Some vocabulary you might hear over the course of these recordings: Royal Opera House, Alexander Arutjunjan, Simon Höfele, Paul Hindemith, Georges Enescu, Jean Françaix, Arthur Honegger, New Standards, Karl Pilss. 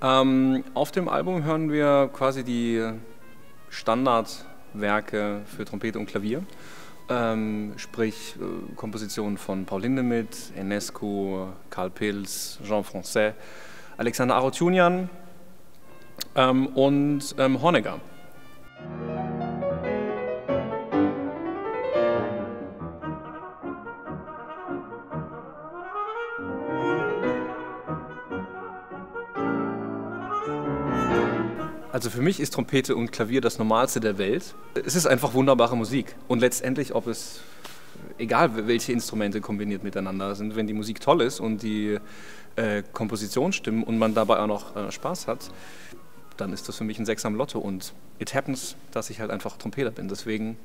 Auf dem Album hören wir quasi die Standardwerke für Trompete und Klavier, sprich Kompositionen von Paul Hindemith, Enescu, Karl Pilss, Jean Françaix, Alexander Arutjunjan und Honegger. Also für mich ist Trompete und Klavier das Normalste der Welt. Es ist einfach wunderbare Musik. Und letztendlich, ob es, egal welche Instrumente kombiniert miteinander sind, wenn die Musik toll ist und die Komposition stimmen und man dabei auch noch Spaß hat, dann ist das für mich ein Sechser am Lotto. Und it happens, dass ich halt einfach Trompeter bin. Deswegen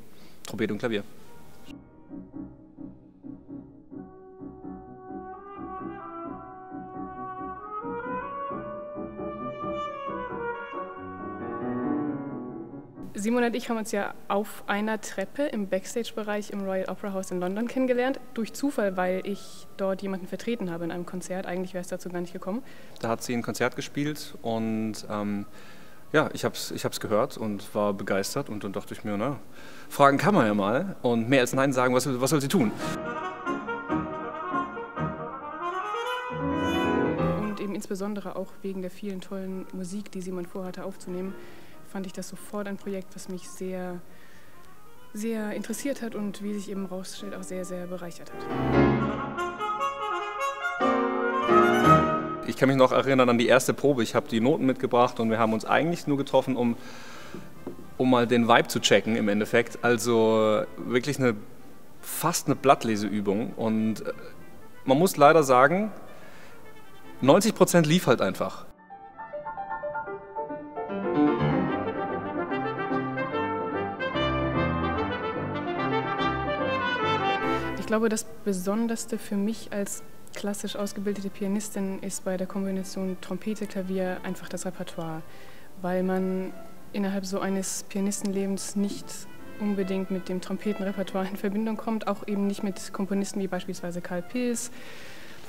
Trompete und Klavier. Simon und ich haben uns ja auf einer Treppe im Backstage-Bereich im Royal Opera House in London kennengelernt. Durch Zufall, weil ich dort jemanden vertreten habe in einem Konzert. Eigentlich wäre es dazu gar nicht gekommen. Da hat sie ein Konzert gespielt und ja, ich hab's gehört und war begeistert. Und dann dachte ich mir, na, fragen kann man ja mal. Und mehr als Nein sagen, was soll sie tun? Und eben insbesondere auch wegen der vielen tollen Musik, die Simon vorhatte aufzunehmen, fand ich das sofort ein Projekt, was mich sehr, sehr interessiert hat und, wie sich eben rausstellt, auch sehr, sehr bereichert hat. Ich kann mich noch erinnern an die erste Probe. Ich habe die Noten mitgebracht und wir haben uns eigentlich nur getroffen, um mal den Vibe zu checken im Endeffekt. Also wirklich fast eine Blattleseübung. Und man muss leider sagen, 90% lief halt einfach. Ich glaube, das Besonderste für mich als klassisch ausgebildete Pianistin ist bei der Kombination Trompete-Klavier einfach das Repertoire, weil man innerhalb so eines Pianistenlebens nicht unbedingt mit dem Trompetenrepertoire in Verbindung kommt, auch eben nicht mit Komponisten wie beispielsweise Karl Pilss,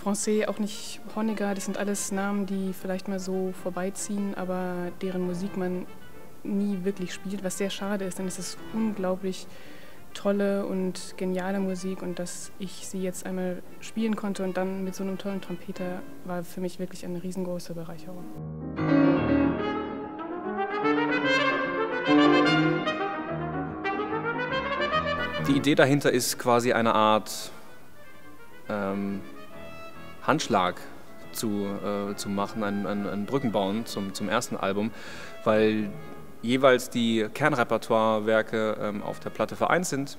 Françaix, auch nicht Honegger. Das sind alles Namen, die vielleicht mal so vorbeiziehen, aber deren Musik man nie wirklich spielt, was sehr schade ist, denn es ist unglaublich tolle und geniale Musik, und dass ich sie jetzt einmal spielen konnte und dann mit so einem tollen Trompeter, war für mich wirklich eine riesengroße Bereicherung. Die Idee dahinter ist quasi eine Art Handschlag zu machen, einen Brückenbauen zum ersten Album, weil jeweils die Kernrepertoirewerke auf der Platte vereint sind.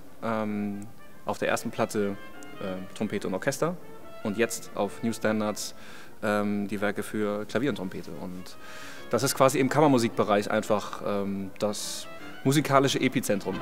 Auf der ersten Platte Trompete und Orchester und jetzt auf New Standards die Werke für Klavier und Trompete. Und das ist quasi im Kammermusikbereich einfach das musikalische Epizentrum.